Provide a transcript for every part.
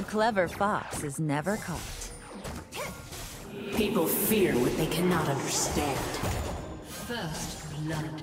A clever fox is never caught. People fear what they cannot understand. First blood.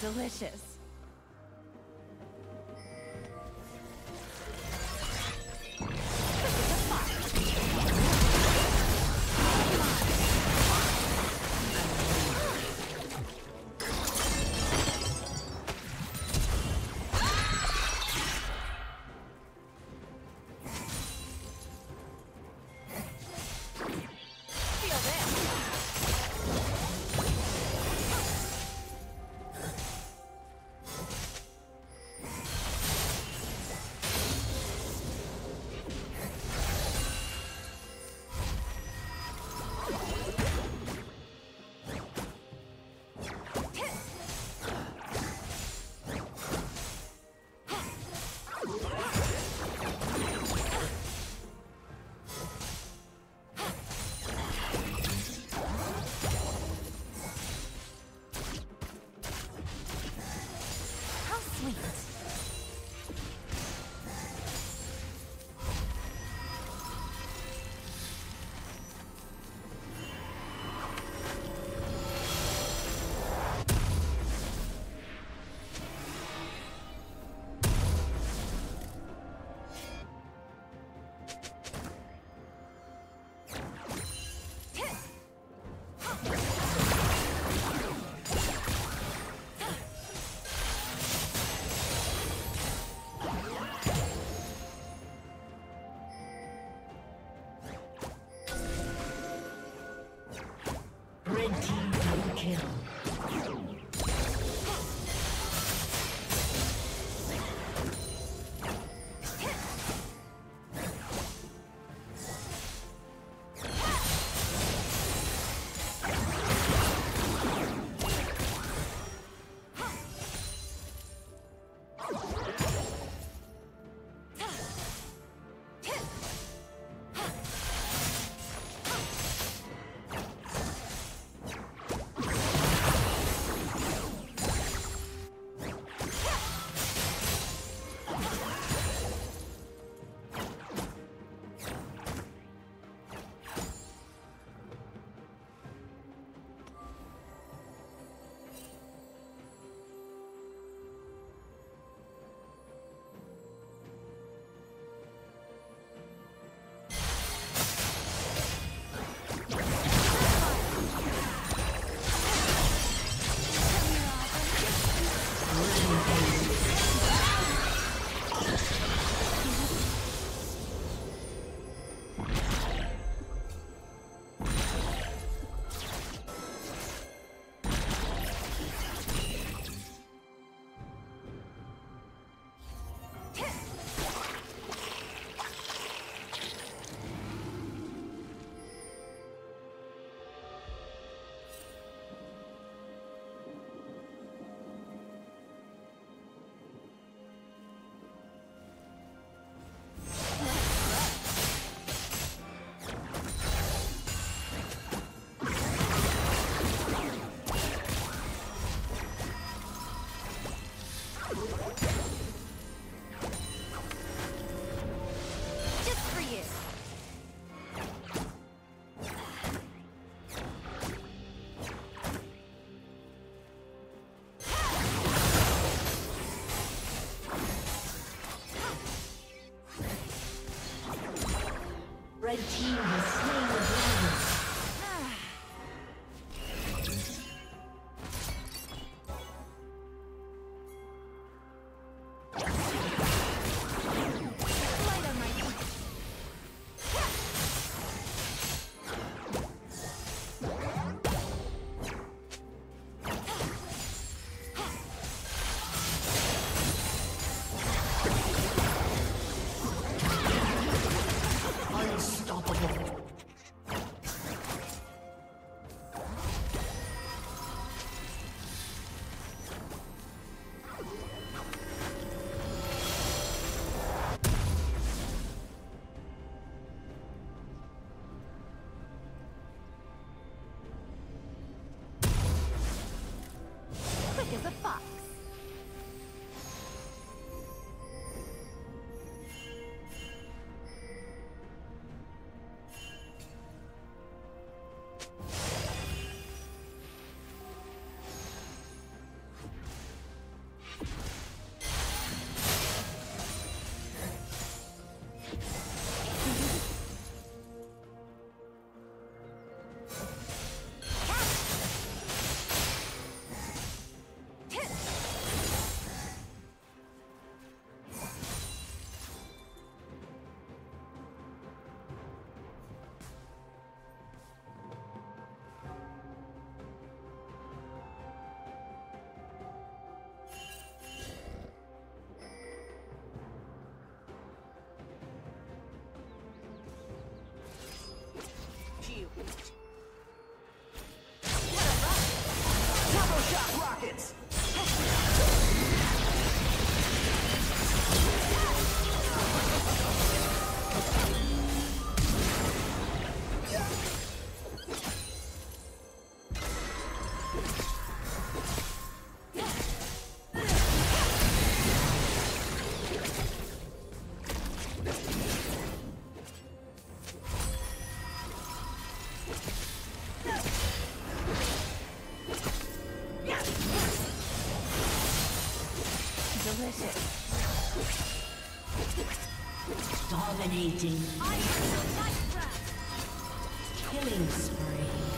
Delicious. Red team has slain the dragon. Dominating. I am the killing spree.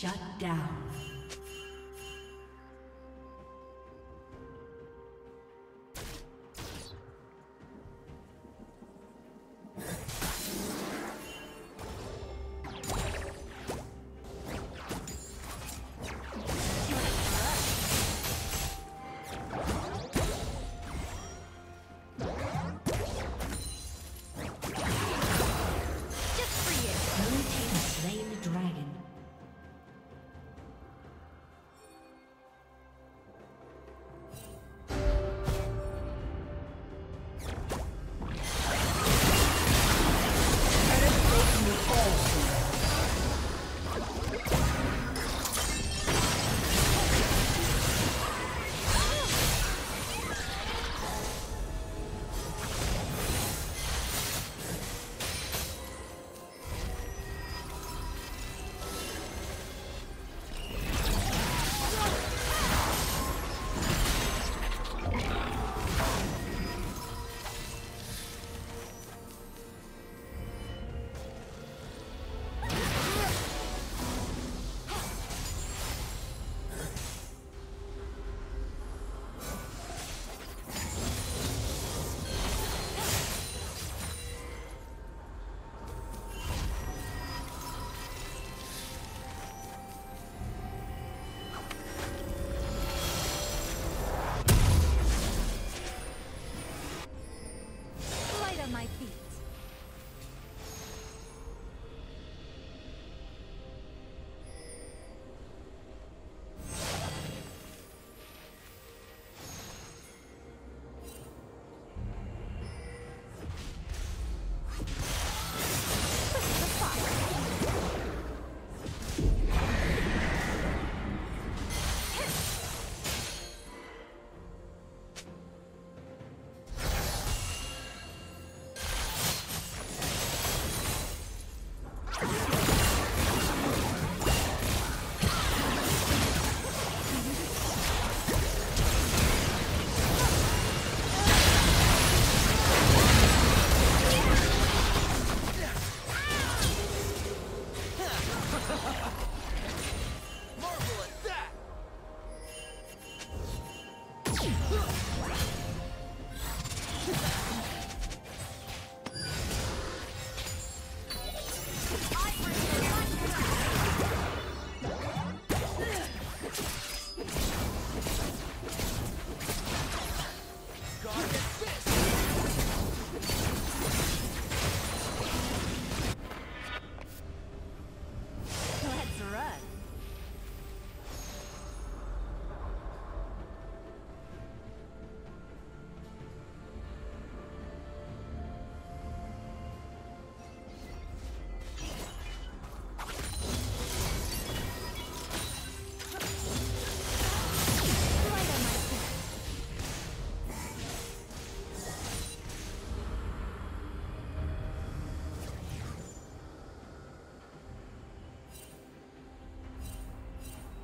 Shut down.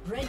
Red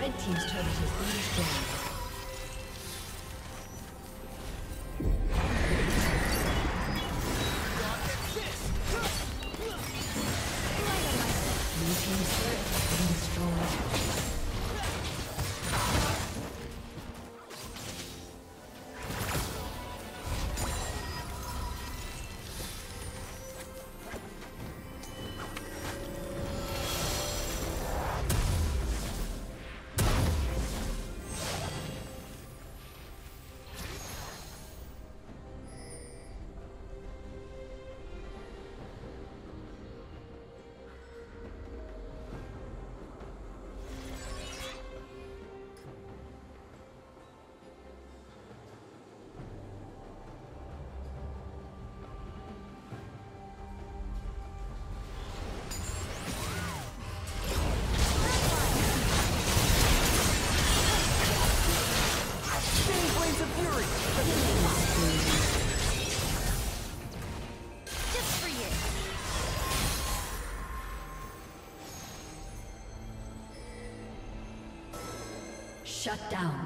Red team's turret has been destroyed. Shut down.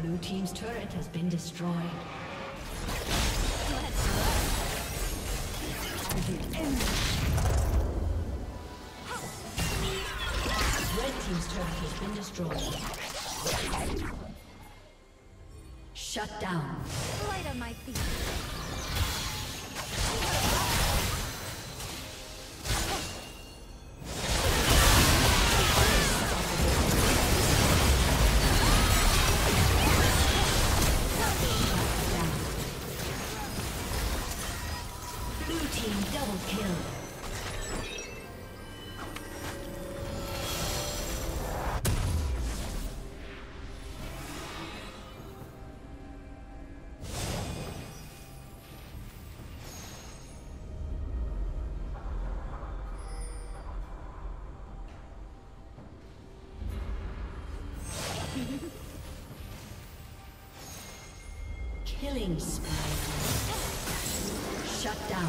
Blue team's turret has been destroyed. Red team's turret has been destroyed. Shut down. Light on my feet. Killing spree. Shut down.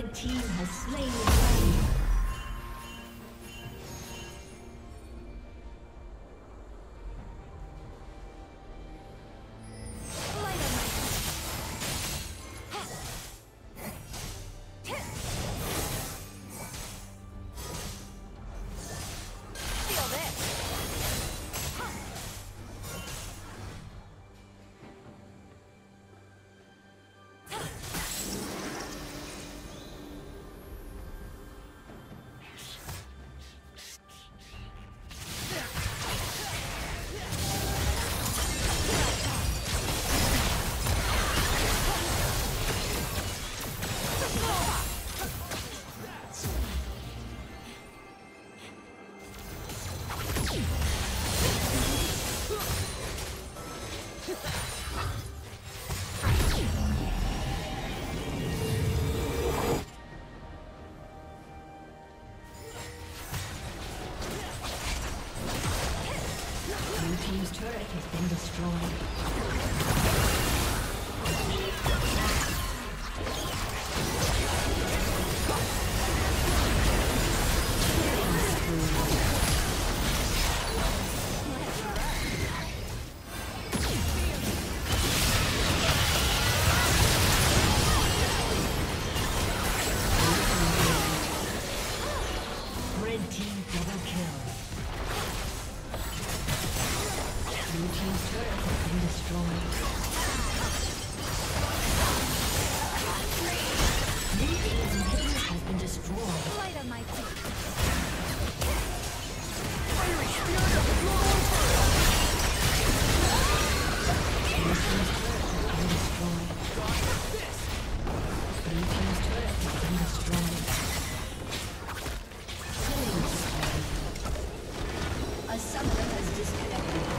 Red team has slain the dragon. A summoner has disconnected.